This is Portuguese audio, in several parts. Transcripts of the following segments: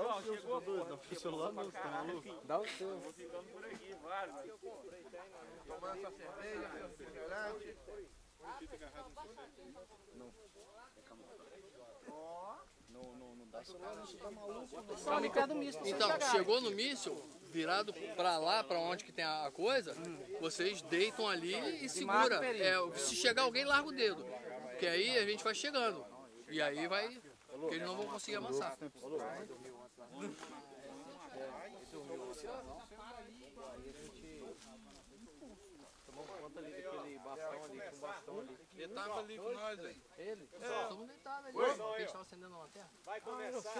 Ó, chegou a fechou lá no maluco. Dá o seu. Vou ficando por aqui, vários. Tomando sua cerveja, seu refrigerante. Não. Não dá celular, não, você tá maluco. Só ligado no míssil. Então, chegou no míssil, virado pra lá, pra onde que tem a coisa, vocês deitam ali e segura. É, se chegar alguém, larga o dedo. Porque aí a gente vai chegando. E aí vai... Porque eles não vão conseguir amassar. Ele tava ali com nós, velho. Ele? Todo mundo deitado ali. Eles estavam acendendo a lanterna. Vai começar.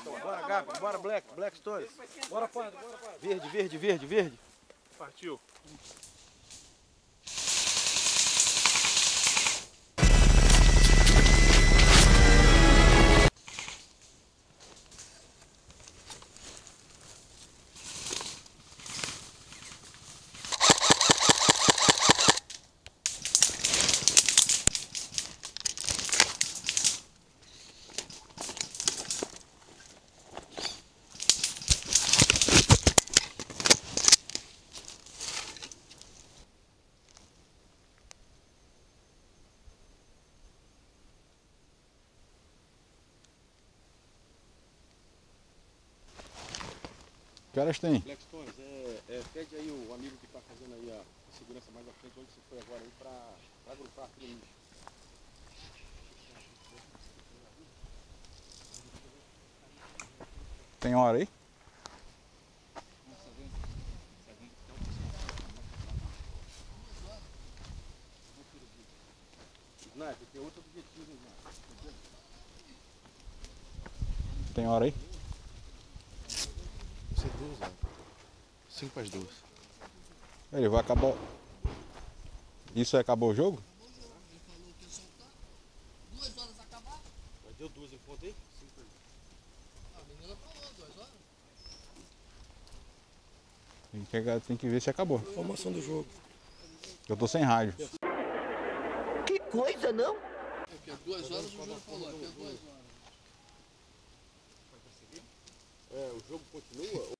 Bora, Gabi. Bora, Black Stories. Bora, Padre. Verde. Partiu. Que horas tem? Black Stones, pede aí o amigo que está fazendo aí a segurança mais à frente, onde você foi agora aí para agrupar aqui. Tem hora aí? Tem outro objetivo, né? Tem hora aí? 5 para as 12. Ele vai acabar. Isso aí acabou o jogo? Acabou o jogo. Ele falou que ia soltar. 2 horas acabar? Já deu 2 em ponto aí? 5 para as 12. A menina falou 2 horas. Tem que ver se acabou. Formação do jogo. Eu tô sem rádio. Que coisa, não? É que é 2 horas o jogo falou. É que é 2 horas. É, o jogo continua?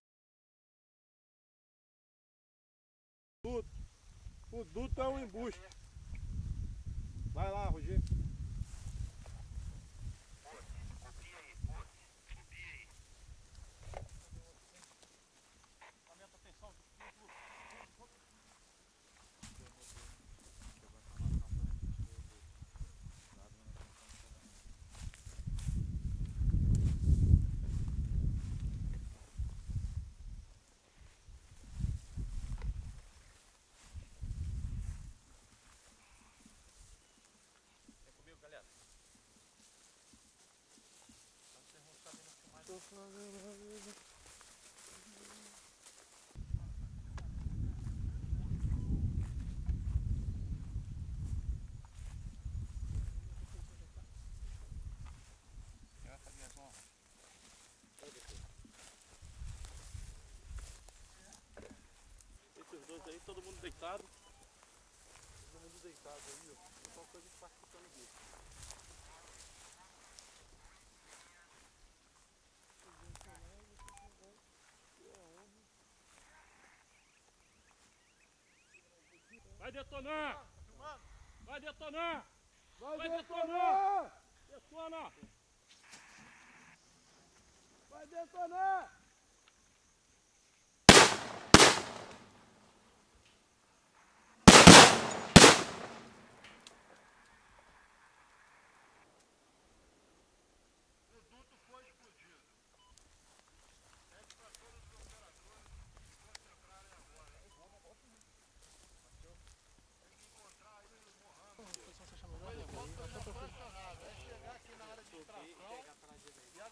O duto é um embuste. Vai lá, Roger. Esses dois aí, todo mundo deitado aí, ó. Só coisa que tá ficando aqui. Vai detonar! Detona! Vai detonar!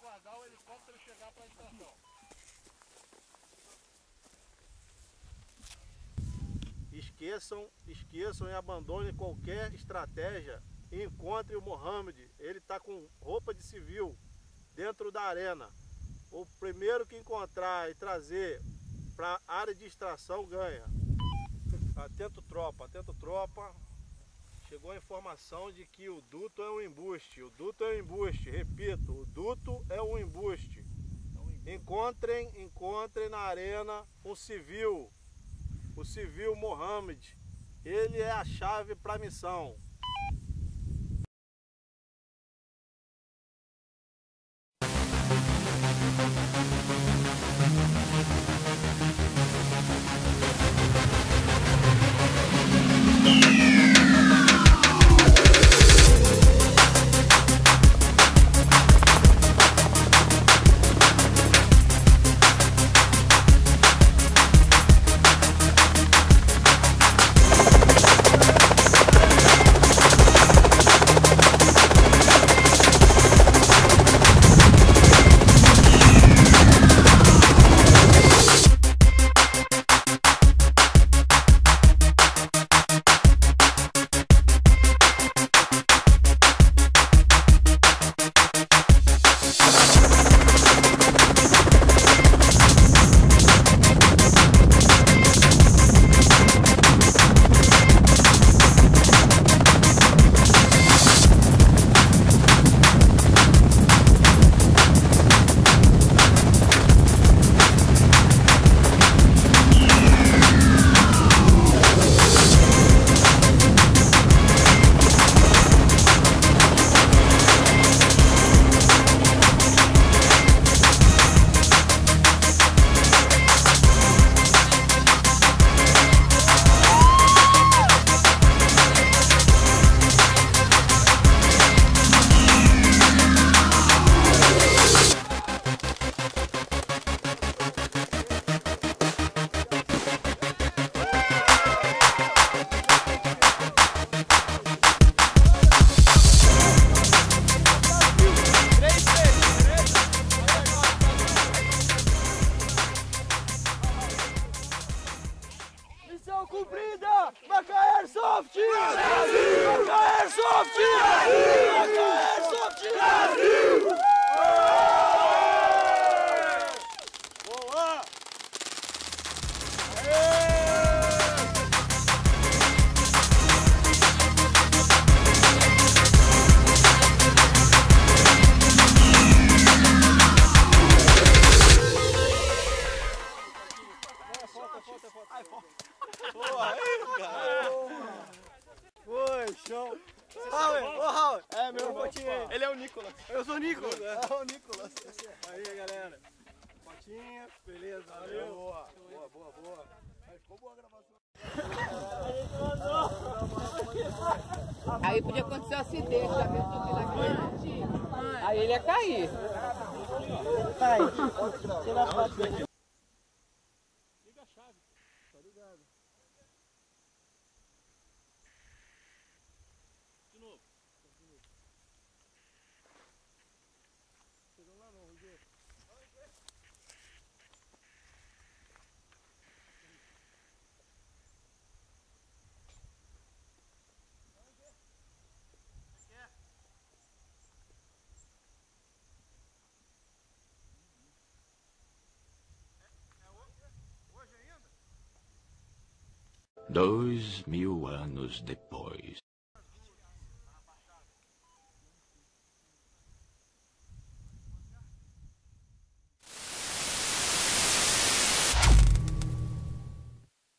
Aguardar o helicóptero chegar para a estação. Esqueçam e abandonem qualquer estratégia e encontrem o Mohamed. Ele está com roupa de civil dentro da arena. O primeiro que encontrar e trazer para a área de extração ganha. Atento tropa. Chegou a informação de que o duto é um embuste. embuste, o duto é um embuste, repito, o duto é um embuste. Encontrem na arena um civil, o civil Mohammed, ele é a chave para a missão. Cumprida! Macaé Soft! Brasil! Macaé Soft! Brasil! Macaé Soft! Brasil! Olá! Falta! Boa, aí, cara. Foi, show. Ô, Raul. É, meu irmão. Ele é o Nicolas. Eu sou o Nicolas. É o Nicolas. Aí, galera. Fotinha. Beleza, valeu. Boa, boa, boa, boa. Aí, ficou boa a gravação. Aí podia acontecer um acidente. Já pensou que ele ia cair? Aí ele ia cair. Tá, você vai fazer. Liga a chave. Tá ligado? $2000 anos depois.